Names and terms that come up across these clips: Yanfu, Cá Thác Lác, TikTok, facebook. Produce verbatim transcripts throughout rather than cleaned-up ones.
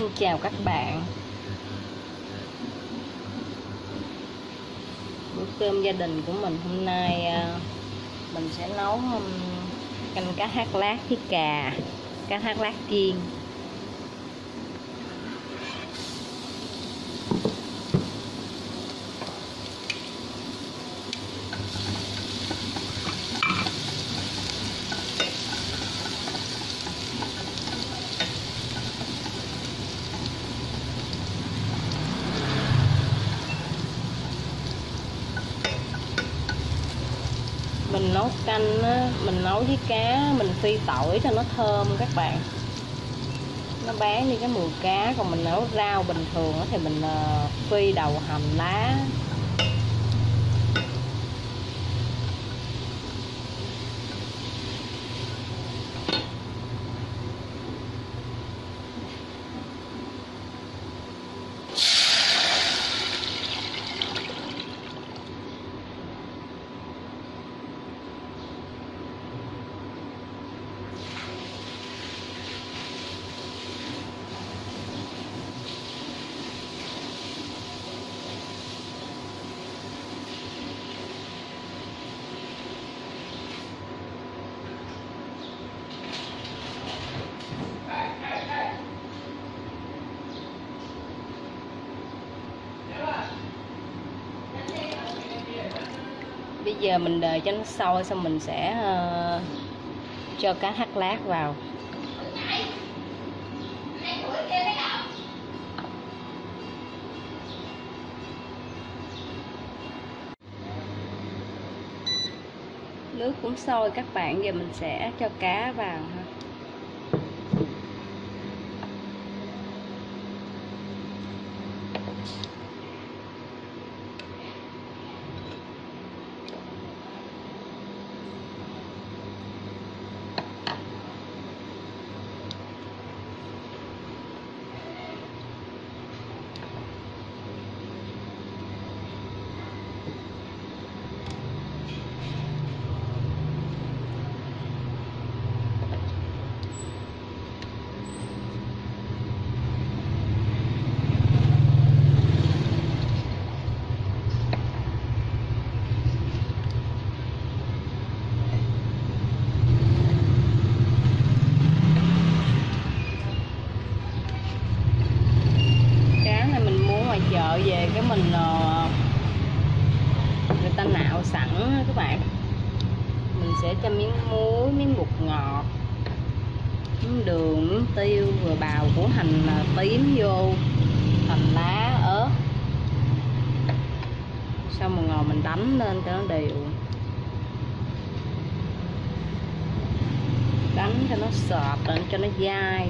Thu chào các bạn. Bữa cơm gia đình của mình hôm nay mình sẽ nấu canh cá thác lác với cà cá thác lác chiên. Mình nấu canh á, mình nấu với cá, mình phi tỏi cho nó thơm các bạn. Nó bán đi cái mùi cá, còn mình nấu rau bình thường thì mình phi đầu hành lá. Bây giờ mình đợi cho nó sôi xong mình sẽ uh, cho cá thác lác vào. Nước cũng sôi các bạn, giờ mình sẽ cho cá vào ha. Về cái mình người ta nạo sẵn các bạn, mình sẽ cho miếng muối, miếng bột ngọt, miếng đường, miếng tiêu, vừa bào của hành tím vô, hành lá, ớt, xong rồi ngồi mình đánh lên cho nó đều, đánh cho nó sọt lên cho nó dai.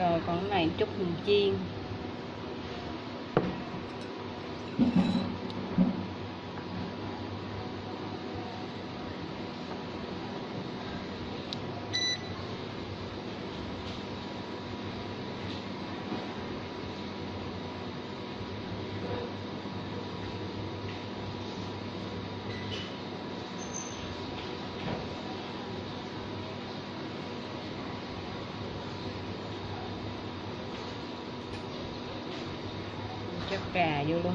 Rồi còn cái này chút mình chiên. Chắc cà vô luôn.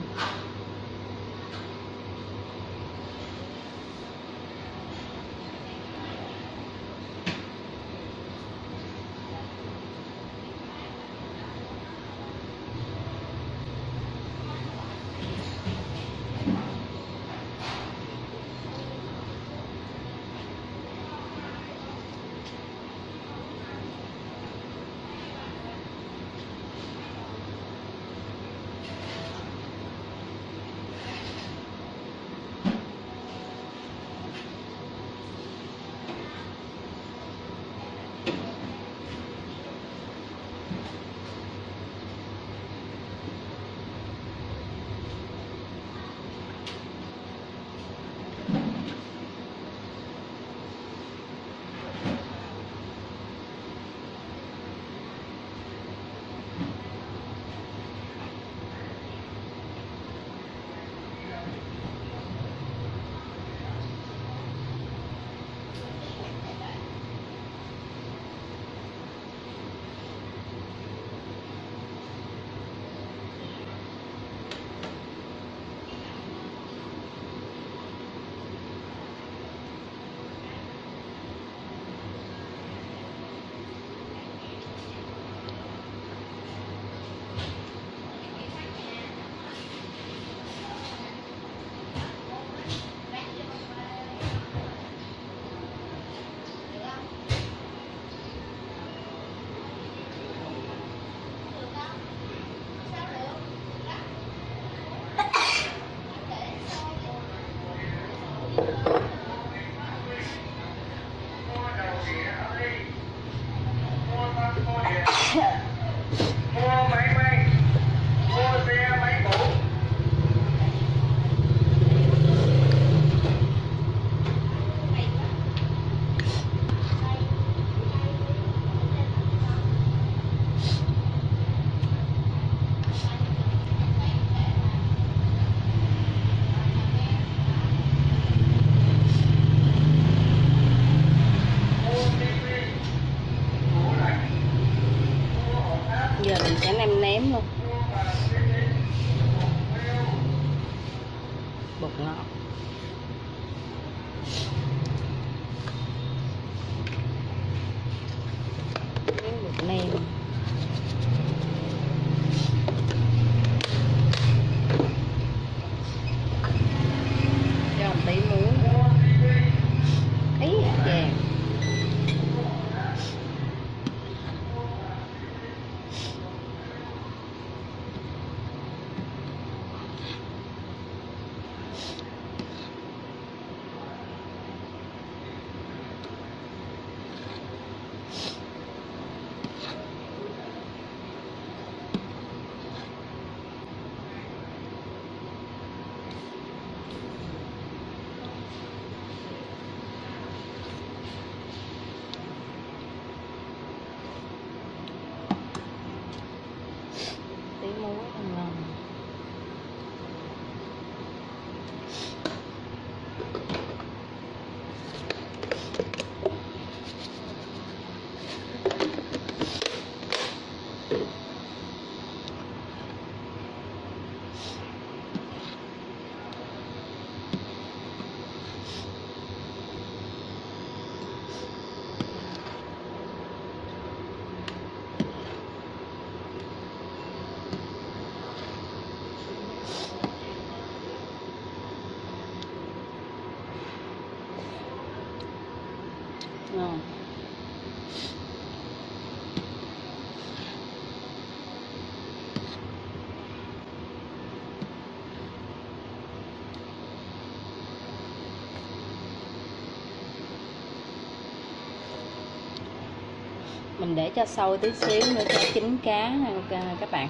Mình để cho sôi tí xíu nữa cho chín cá các bạn.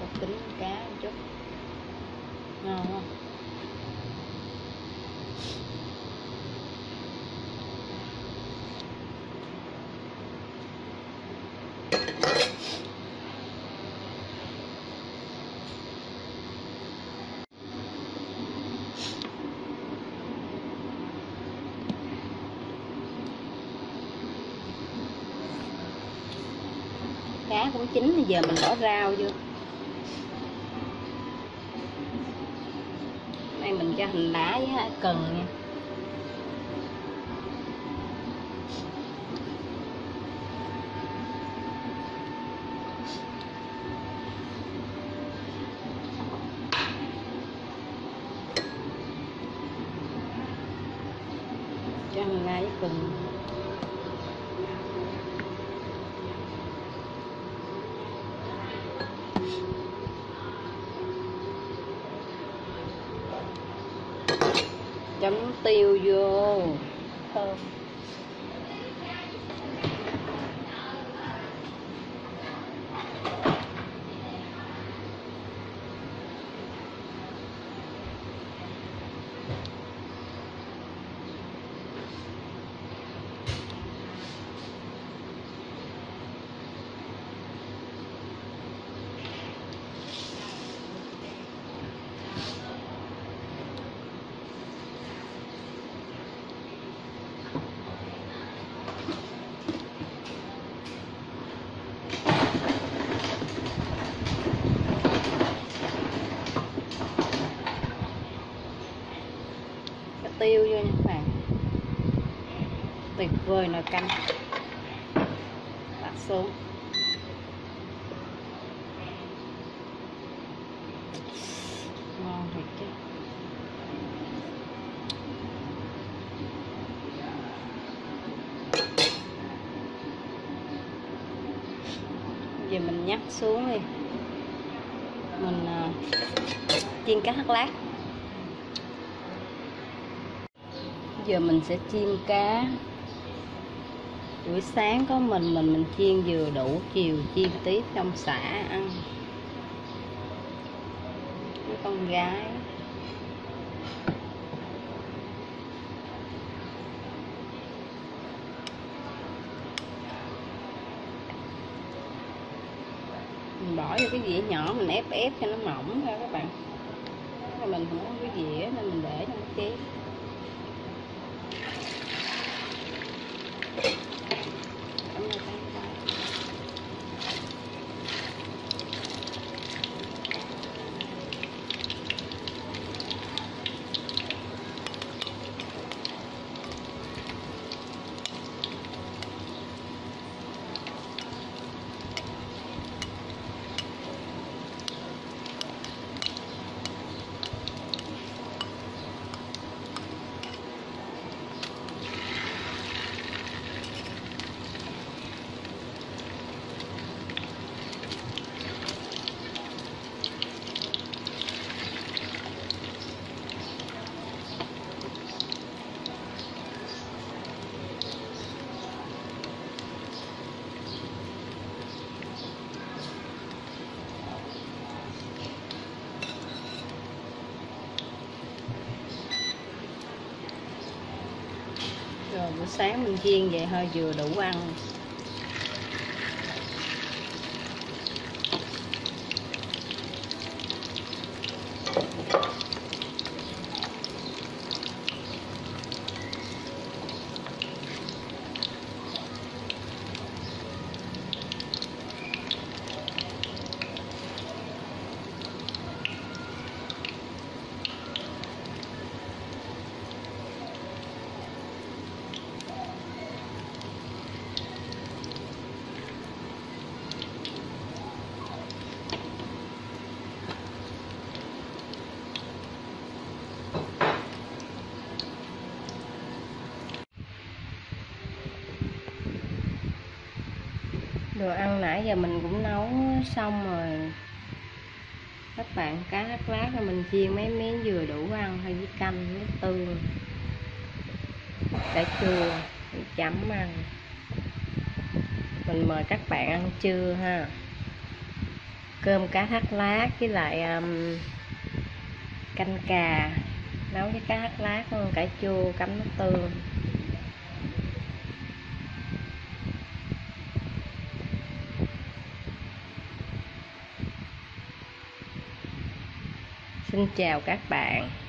Cho chín cá một chút. Ngon không? Cá cũng chín thì giờ mình bỏ rau vô. Đây mình cho hành lá với cần nha. Cho hành lá với cần. Chấm tiêu vô thơm. Tiêu vô nha các bạn, tuyệt vời nồi canh. Đặt xuống ngon thiệt chứ. Giờ mình nhắc xuống đi, mình uh, chiên cá thác lác. Giờ mình sẽ chiên cá. Buổi sáng có mình mình mình chiên vừa đủ, chiều chiên tiếp trong xã ăn với con gái. Mình bỏ vô cái dĩa nhỏ, mình ép ép cho nó mỏng ra các bạn. Mình không có cái dĩa nên mình để trong cái chén. Rồi buổi sáng mình chiên vậy hơi vừa đủ ăn. Đồ ăn nãy giờ mình cũng nấu xong rồi. các bạn. Cá thác lác là mình chia mấy miếng vừa đủ ăn thôi, với canh, với tương, để chua, để chấm ăn. Mình mời các bạn ăn trưa ha. Cơm cá thác lác với lại um, canh cà nấu với cá thác lác, cải chua cắm nước tương. Xin chào các bạn.